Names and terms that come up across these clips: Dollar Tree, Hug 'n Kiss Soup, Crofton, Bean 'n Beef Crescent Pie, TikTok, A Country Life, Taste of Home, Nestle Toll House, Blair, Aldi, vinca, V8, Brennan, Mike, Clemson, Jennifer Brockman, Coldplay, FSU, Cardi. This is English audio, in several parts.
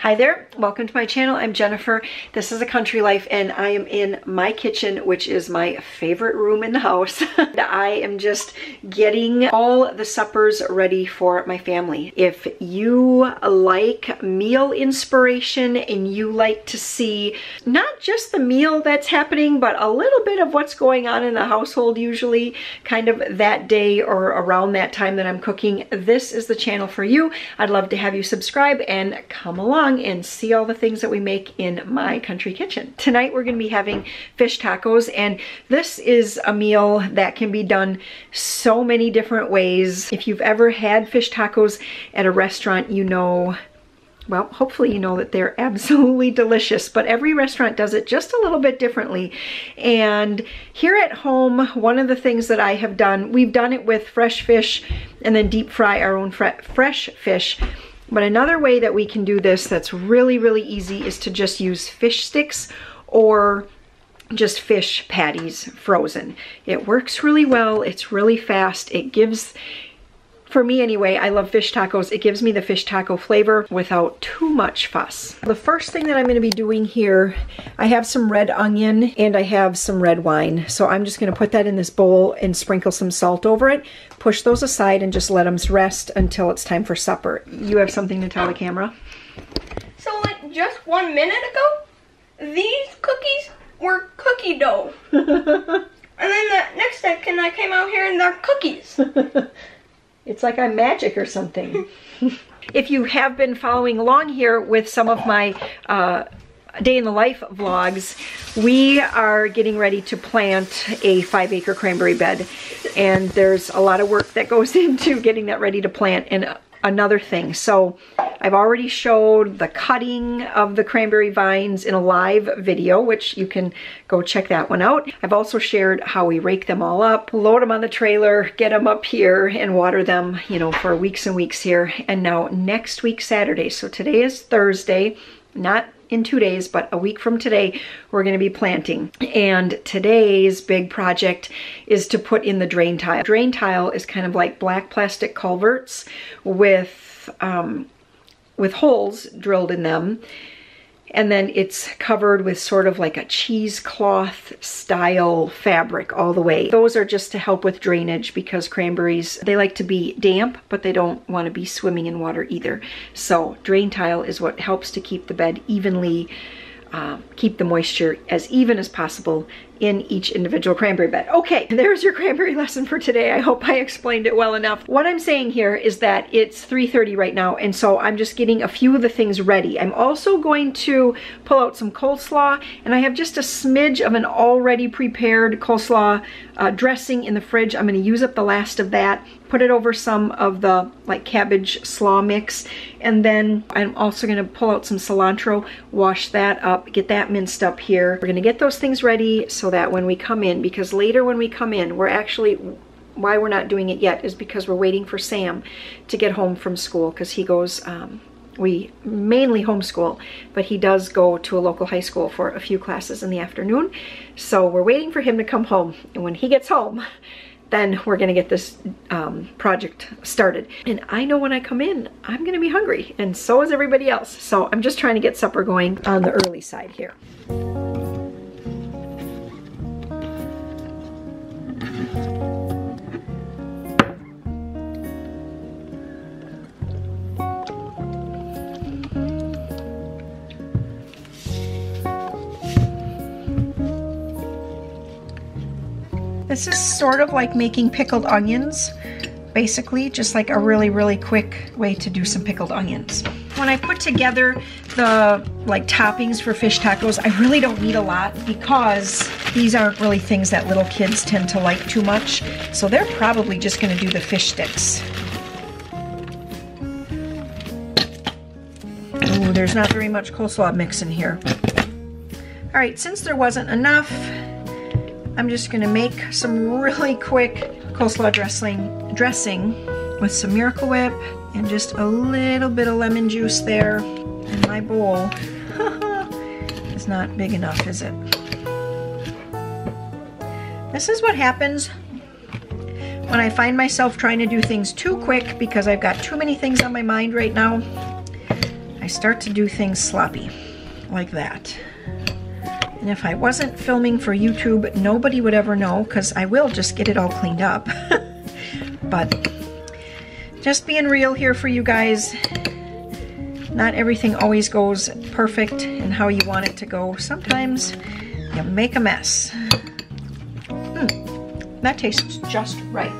Hi there, welcome to my channel. I'm Jennifer. This is A Country Life and I am in my kitchen, which is my favorite room in the house. I am just getting all the suppers ready for my family. If you like meal inspiration and you like to see not just the meal that's happening, but a little bit of what's going on in the household usually, kind of that day or around that time that I'm cooking, this is the channel for you. I'd love to have you subscribe and come along and see all the things that we make in my country kitchen. Tonight we're going to be having fish tacos, and this is a meal that can be done so many different ways. If you've ever had fish tacos at a restaurant, you know, well, hopefully you know that they're absolutely delicious, but every restaurant does it just a little bit differently. And here at home, one of the things that I have done, we've done it with fresh fish and then deep fry our own fresh fish. But another way that we can do this that's really, really easy is to just use fish sticks or just fish patties frozen. It works really well. It's really fast. It gives, for me anyway, I love fish tacos. It gives me the fish taco flavor without too much fuss. The first thing that I'm going to be doing here, I have some red onion and I have some red wine. So I'm just going to put that in this bowl and sprinkle some salt over it, push those aside and just let them rest until it's time for supper. You have something to tell the camera? So like just 1 minute ago, these cookies were cookie dough. And then the next second I came out here and they're cookies. It's like I'm magic or something. If you have been following along here with some of my day in the life vlogs, we are getting ready to plant a 5-acre cranberry bed. And there's a lot of work that goes into getting that ready to plant and another thing. So I've already showed the cutting of the cranberry vines in a live video, which you can go check that one out. I've also shared how we rake them all up, load them on the trailer, get them up here and water them, you know, for weeks and weeks here. And now next week, Saturday, so today is Thursday, not in 2 days, but a week from today, we're going to be planting. And today's big project is to put in the drain tile. Drain tile is kind of like black plastic culverts with holes drilled in them. And then it's covered with sort of like a cheesecloth style fabric all the way. Those are just to help with drainage because cranberries, they like to be damp, but they don't want to be swimming in water either. So drain tile is what helps to keep the bed evenly, keep the moisture as even as possible in each individual cranberry bed. Okay, there's your cranberry lesson for today. I hope I explained it well enough. What I'm saying here is that it's 3:30 right now, and so I'm just getting a few of the things ready. I'm also going to pull out some coleslaw, and I have just a smidge of an already prepared coleslaw dressing in the fridge. I'm gonna use up the last of that, put it over some of the like cabbage slaw mix, and then I'm also gonna pull out some cilantro, wash that up, get that minced up here. We're gonna get those things ready so that when we come in, because later when we come in, we're actually, why we're not doing it yet is because we're waiting for Sam to get home from school, because he goes, we mainly homeschool, but he does go to a local high school for a few classes in the afternoon. So we're waiting for him to come home, and when he gets home, then we're gonna get this project started. And I know when I come in, I'm gonna be hungry, and so is everybody else. So I'm just trying to get supper going on the early side here. This is sort of like making pickled onions, basically, just like a really, really quick way to do some pickled onions. When I put together the like toppings for fish tacos, I really don't need a lot because these aren't really things that little kids tend to like too much. So they're probably just gonna do the fish sticks. Ooh, there's not very much coleslaw mix in here. All right, since there wasn't enough, I'm just gonna make some really quick coleslaw dressing with some Miracle Whip and just a little bit of lemon juice there. And my bowl is not big enough, is it? This is what happens when I find myself trying to do things too quick because I've got too many things on my mind right now. I start to do things sloppy like that. And if I wasn't filming for YouTube, nobody would ever know, because I will just get it all cleaned up. But just being real here for you guys. Not everything always goes perfect and how you want it to go. Sometimes you make a mess. That tastes just right.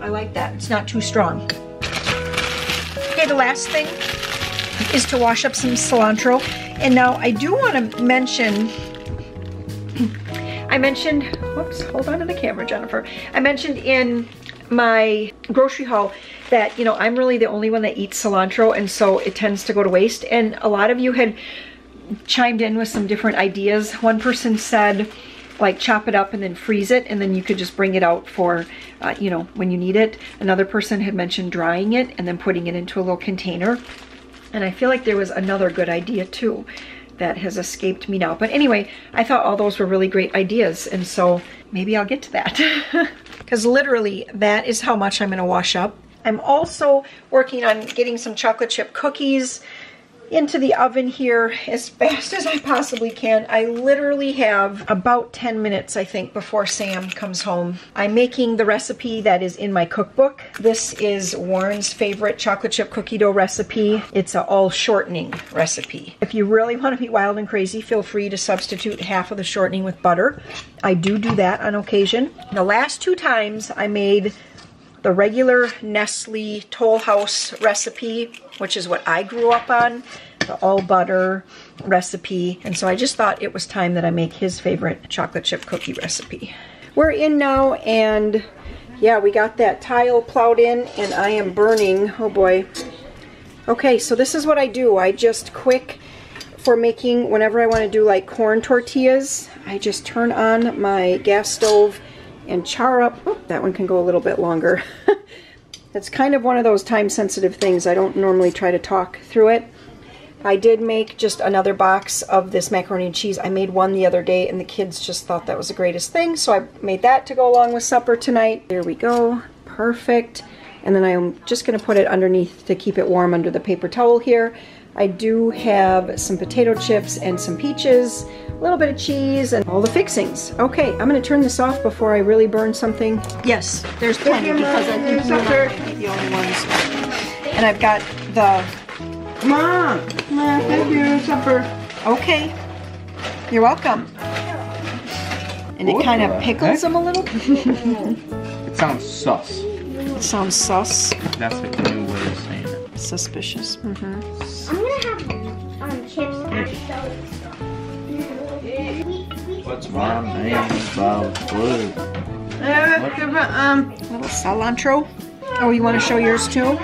I like that. It's not too strong. Okay, the last thing is to wash up some cilantro. And now I do want to mention, whoops, hold on to the camera, Jennifer. I mentioned in my grocery haul that, you know, I'm really the only one that eats cilantro, and so it tends to go to waste. And a lot of you had chimed in with some different ideas. One person said, like, chop it up and then freeze it, and then you could just bring it out for, you know, when you need it. Another person had mentioned drying it and then putting it into a little container. And I feel like there was another good idea too that has escaped me now. But anyway, I thought all those were really great ideas, and so maybe I'll get to that. Because literally, that is how much I'm going to wash up. I'm also working on getting some chocolate chip cookies into the oven here as fast as I possibly can. I literally have about 10 minutes, I think, before Sam comes home. I'm making the recipe that is in my cookbook. This is Warren's favorite chocolate chip cookie dough recipe. It's an all shortening recipe. If you really want to be wild and crazy, feel free to substitute half of the shortening with butter. I do that on occasion. The last two times I made the regular Nestle Toll House recipe, which is what I grew up on, the all butter recipe. And so I just thought it was time that I make his favorite chocolate chip cookie recipe. We're in now, and yeah, we got that tile plowed in, and I am burning, oh boy. Okay, so this is what I do. I just quick, for making, whenever I want to do like corn tortillas, I just turn on my gas stove and char up. Oh, that one can go a little bit longer. It's kind of one of those time-sensitive things. I don't normally try to talk through it. I did make just another box of this macaroni and cheese. I made one the other day, and the kids just thought that was the greatest thing, so I made that to go along with supper tonight. There we go. Perfect. And then I'm just going to put it underneath to keep it warm under the paper towel here. I do have some potato chips and some peaches, a little bit of cheese, and all the fixings. Okay, I'm going to turn this off before I really burn something. Yes, there's 10 because I think you might be the only ones. And I've got the... Mom! Mom, thank you, supper. Okay. You're welcome. And it kind of pickles them a little. It sounds sus. It sounds sus. That's like the new way of saying it. Suspicious. Mm-hmm. Chips and soda. What's my name about food? Little cilantro. Oh, you want to show yours too?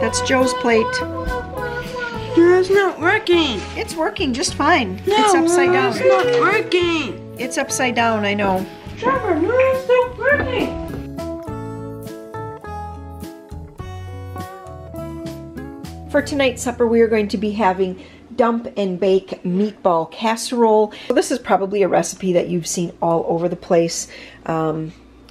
That's Joe's plate. No, it's not working. It's working just fine. No, it's upside down. It's not working. It's upside down, I know. Trevor, no, it's not working. For tonight's supper, we are going to be having dump and bake meatball casserole. So this is probably a recipe that you've seen all over the place. I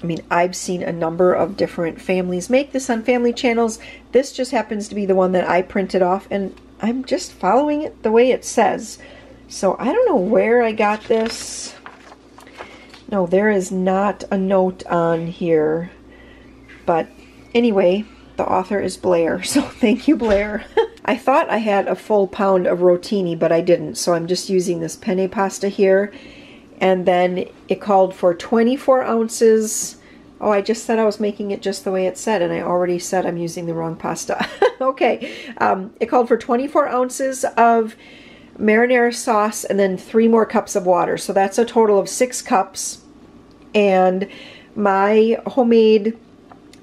mean, I've seen a number of different families make this on family channels. This just happens to be the one that I printed off, and I'm just following it the way it says. So I don't know where I got this. No, there is not a note on here. But anyway, the author is Blair, so thank you, Blair. I thought I had a full pound of rotini, but I didn't, so I'm just using this penne pasta here. And then it called for 24 ounces. Oh, I just said I was making it just the way it said, and I already said I'm using the wrong pasta. Okay, it called for 24 ounces of marinara sauce and then 3 more cups of water. So that's a total of 6 cups. And my homemade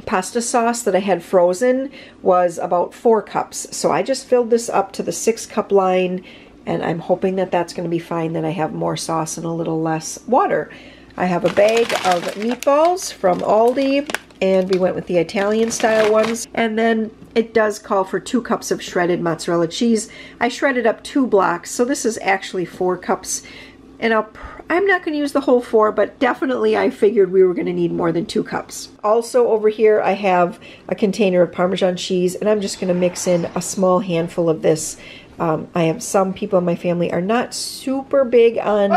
pasta sauce that I had frozen was about 4 cups. So I just filled this up to the 6-cup line, and I'm hoping that that's going to be fine, that I have more sauce and a little less water. I have a bag of meatballs from Aldi, and we went with the Italian style ones. And then it does call for 2 cups of shredded mozzarella cheese. I shredded up 2 blocks, so this is actually 4 cups. And I'll I'm not going to use the whole four, but definitely I figured we were going to need more than 2 cups. Also over here I have a container of Parmesan cheese, and I'm just going to mix in a small handful of this. I have some people in my family are not super big on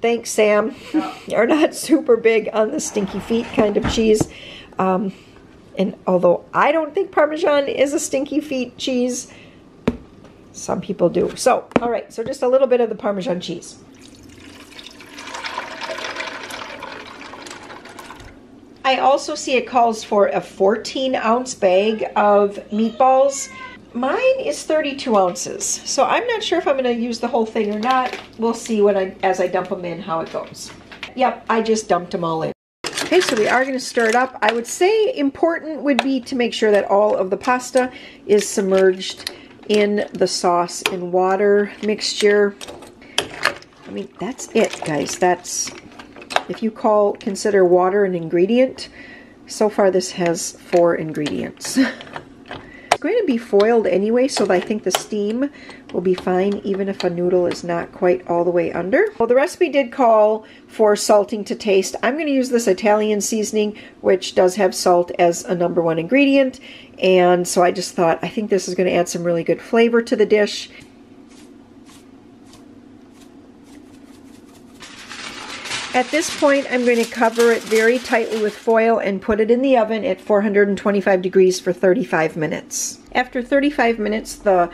thanks Sam, are not super big on the stinky feet kind of cheese. And although I don't think Parmesan is a stinky feet cheese, some people do. So, all right, so just a little bit of the Parmesan cheese. I also see it calls for a 14-ounce bag of meatballs. Mine is 32 ounces, so I'm not sure if I'm going to use the whole thing or not. We'll see when as I dump them in how it goes. Yep, I just dumped them all in. Okay, so we are going to stir it up. I would say important would be to make sure that all of the pasta is submerged in the sauce and water mixture. I mean, that's it, guys. That's, if you consider water an ingredient, so far this has 4 ingredients. It's going to be foiled anyway, so I think the steam will be fine even if a noodle is not quite all the way under. Well, the recipe did call for salting to taste. I'm going to use this Italian seasoning, which does have salt as a #1 ingredient, and so I just thought, I think this is going to add some really good flavor to the dish. At this point, I'm going to cover it very tightly with foil and put it in the oven at 425 degrees for 35 minutes. After 35 minutes, the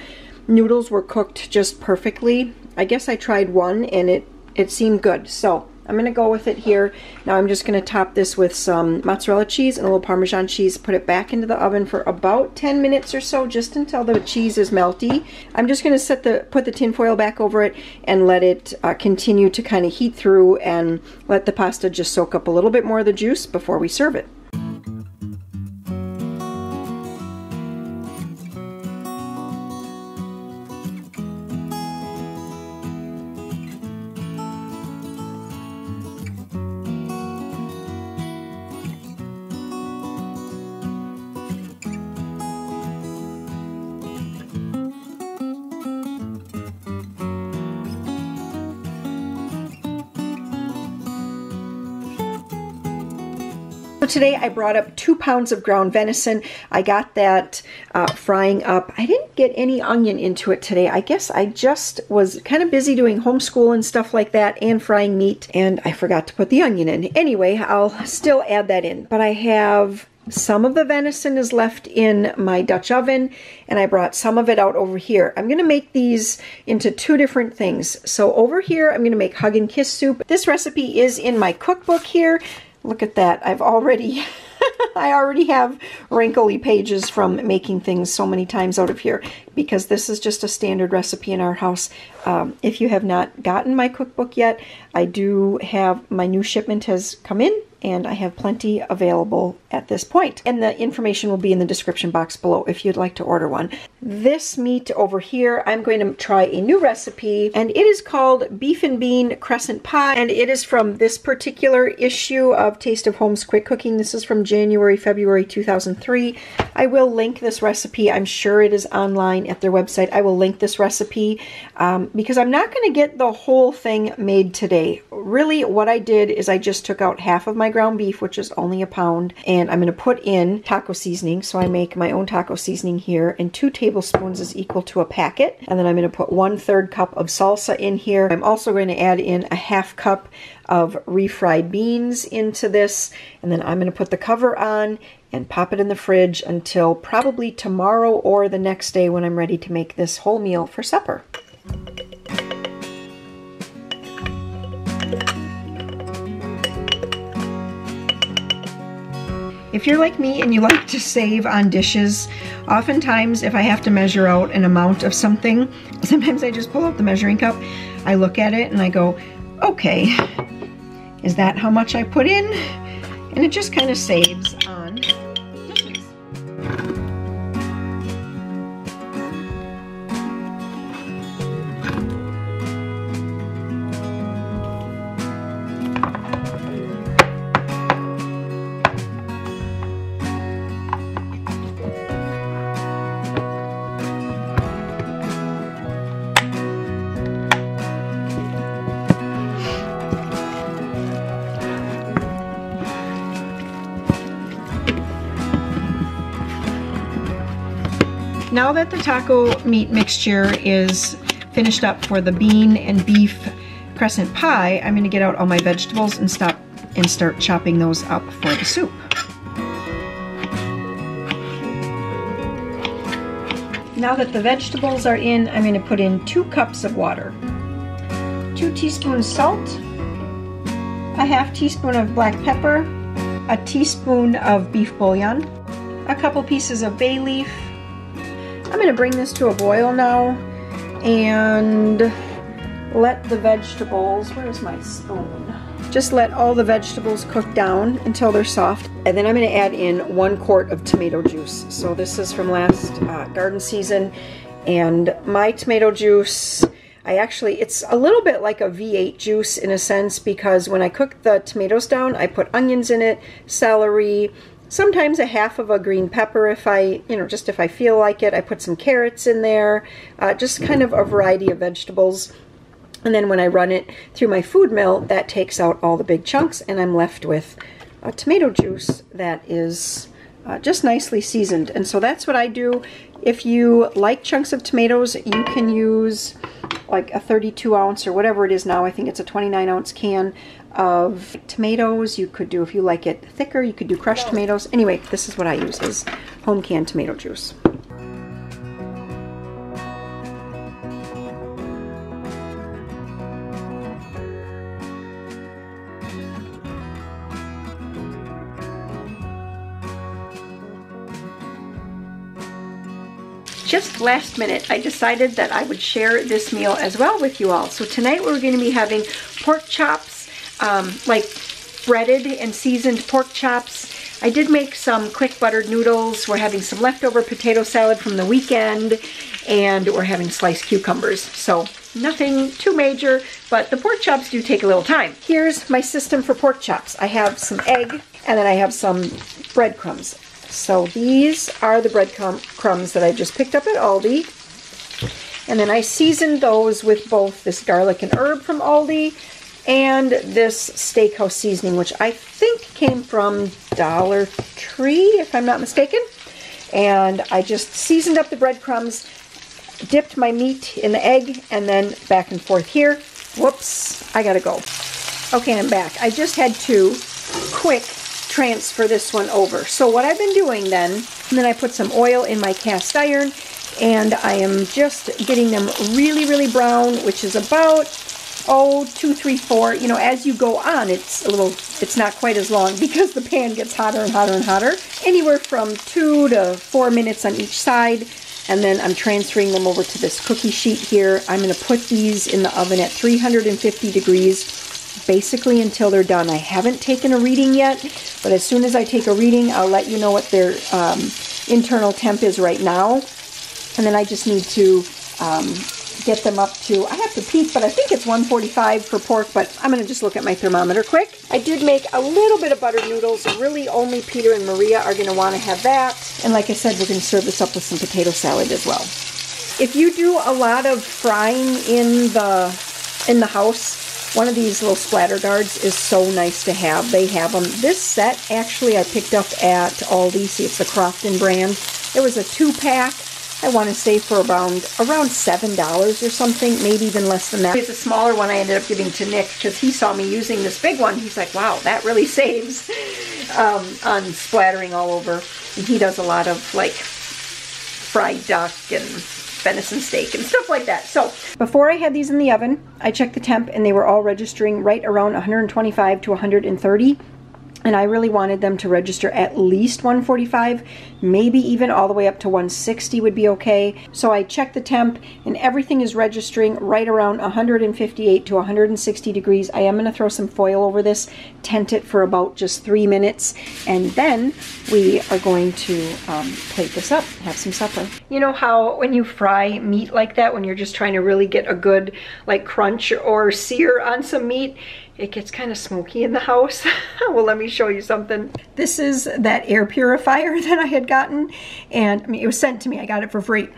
noodles were cooked just perfectly. I guess I tried one and it seemed good. So I'm going to go with it here. Now I'm just going to top this with some mozzarella cheese and a little Parmesan cheese. Put it back into the oven for about 10 minutes or so, just until the cheese is melty. I'm just going to put the tin foil back over it and let it continue to kind of heat through and let the pasta just soak up a little bit more of the juice before we serve it. Today I brought up 2 pounds of ground venison. I got that frying up. I didn't get any onion into it today. I guess I just was kind of busy doing homeschool and stuff like that and frying meat, and I forgot to put the onion in. Anyway, I'll still add that in. But I have some of the venison is left in my Dutch oven, and I brought some of it out over here. I'm going to make these into 2 different things. So over here I'm going to make hug and kiss soup. This recipe is in my cookbook here. Look at that, I've already, I already have wrinkly pages from making things so many times out of here, because this is just a standard recipe in our house. If you have not gotten my cookbook yet, I do have, my new shipment has come in, and I have plenty available at this point. And the information will be in the description box below if you'd like to order one. This meat over here, I'm going to try a new recipe, and it is called Beef and Bean Crescent Pie, and it is from this particular issue of Taste of Home's Quick Cooking. This is from January, February 2003. I will link this recipe. I'm sure it is online at their website. I will link this recipe because I'm not going to get the whole thing made today. Really, what I did is I just took out half of my ground beef, which is only a pound, and I'm going to put in taco seasoning. So I make my own taco seasoning here, and 2 tablespoons is equal to a packet. And then I'm going to put 1/3 cup of salsa in here. I'm also going to add in a 1/2 cup of refried beans into this, and then I'm going to put the cover on and pop it in the fridge until probably tomorrow or the next day when I'm ready to make this whole meal for supper. If you're like me and you like to save on dishes, oftentimes if I have to measure out an amount of something, sometimes I just pull out the measuring cup, I look at it and I go, okay, is that how much I put in? And it just kind of saves on dishes. Now that the taco meat mixture is finished up for the bean and beef crescent pie, I'm gonna get out all my vegetables and start chopping those up for the soup. Now that the vegetables are in, I'm gonna put in 2 cups of water, 2 teaspoons salt, a half teaspoon of black pepper, a teaspoon of beef bouillon, a couple pieces of bay leaf. I'm gonna bring this to a boil now and let the vegetables, where's my spoon? Just let all the vegetables cook down until they're soft. And then I'm gonna add in 1 quart of tomato juice. So this is from last garden season. And my tomato juice, it's a little bit like a V8 juice in a sense, because when I cook the tomatoes down, I put onions in it, celery, sometimes a half of a green pepper if I, just if I feel like it. I put some carrots in there, just kind of a variety of vegetables. And then when I run it through my food mill, that takes out all the big chunks, and I'm left with a tomato juice that is just nicely seasoned. And so that's what I do. If you like chunks of tomatoes, you can use like a 32 ounce or whatever it is now. I think it's a 29 ounce can of tomatoes. You could do, if you like it thicker, you could do crushed tomatoes. Anyway, this is what I use, is home canned tomato juice. Just last minute, I decided that I would share this meal as well with you all. So tonight we're going to be having pork chops, like breaded and seasoned pork chops. I did make some quick buttered noodles. We're having some leftover potato salad from the weekend, and we're having sliced cucumbers. So nothing too major, but the pork chops do take a little time. Here's my system for pork chops. I have some egg, and then I have some breadcrumbs. So these are the breadcrumbs that I just picked up at Aldi. And then I seasoned those with both this garlic and herb from Aldi and this steakhouse seasoning, which I think came from Dollar Tree, if I'm not mistaken. And I just seasoned up the breadcrumbs, dipped my meat in the egg, and then back and forth here. Whoops, I gotta go. Okay, I'm back. I just had to quick transfer this one over. So what I've been doing then, and then I put some oil in my cast iron, and I am just getting them really, really brown, which is about, 2, 3, 4. You know, as you go on, it's not quite as long because the pan gets hotter and hotter and hotter. Anywhere from 2 to 4 minutes on each side. And then I'm transferring them over to this cookie sheet here. I'm going to put these in the oven at 350 degrees. Basically until they're done. I haven't taken a reading yet, but as soon as I take a reading, I'll let you know what their internal temp is right now. And then I just need to get them up to, I have to peek, but I think it's 145 for pork, but I'm going to just look at my thermometer quick. I did make a little bit of buttered noodles. Really only Peter and Maria are going to want to have that. And like I said, we're going to serve this up with some potato salad as well. If you do a lot of frying in the house, one of these little splatter guards is so nice to have. They have them. This set, actually, I picked up at Aldi. See, it's the Crofton brand. It was a 2-pack. I want to say for around $7 or something, maybe even less than that. It's a smaller one I ended up giving to Nick because he saw me using this big one. He's like, wow, that really saves on splattering all over. And he does a lot of, like, fried duck and venison steak and stuff like that. So before I had these in the oven, I checked the temp and they were all registering right around 125 to 130. And I really wanted them to register at least 145, maybe even all the way up to 160 would be okay. So I checked the temp and everything is registering right around 158 to 160 degrees. I am going to throw some foil over this, tent it for about just 3 minutes, and then we are going to plate this up, have some supper. You know how when you fry meat like that, when you're just trying to really get a good like crunch or sear on some meat, it gets kind of smoky in the house. Well, let me show you something. This is that air purifier that I had gotten. And I mean, it was sent to me. I got it for free.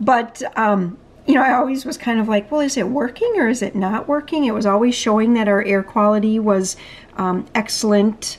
But, you know, I always was kind of like, well, is it working or is it not working? It was always showing that our air quality was excellent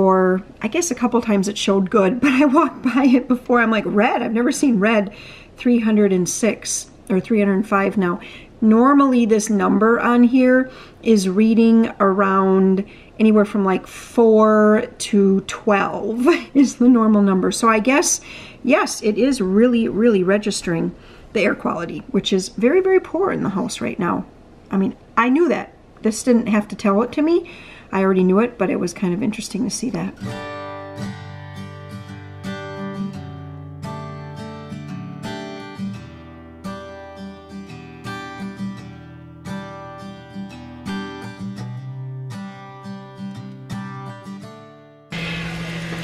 or I guess a couple times it showed good, but I walked by it before. I'm like, red? I've never seen red. 306 or 305 now. Normally this number on here is reading around anywhere from like 4 to 12 is the normal number. So I guess, yes, it is really, really registering the air quality, which is very, very poor in the house right now. I mean, I knew that. This didn't have to tell it to me. I already knew it, but it was kind of interesting to see that.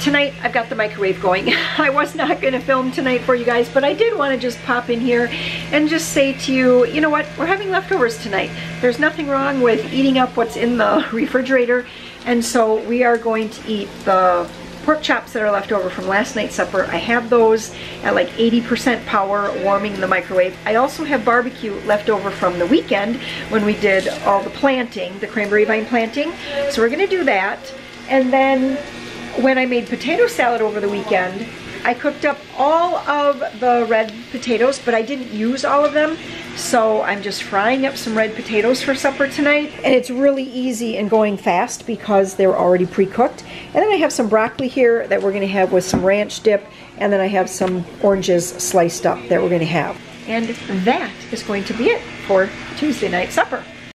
Tonight, I've got the microwave going. I was not going to film tonight for you guys, but I did want to just pop in here and just say to you, you know what, we're having leftovers tonight. There's nothing wrong with eating up what's in the refrigerator, and so we are going to eat the pork chops that are left over from last night's supper. I have those at like 80% power warming in the microwave. I also have barbecue left over from the weekend when we did all the planting, the cranberry vine planting, so we're going to do that. And then when I made potato salad over the weekend, I cooked up all of the red potatoes, but I didn't use all of them. So I'm just frying up some red potatoes for supper tonight. And it's really easy and going fast because they're already pre-cooked. And then I have some broccoli here that we're gonna have with some ranch dip. And then I have some oranges sliced up that we're gonna have. And that is going to be it for Tuesday night supper.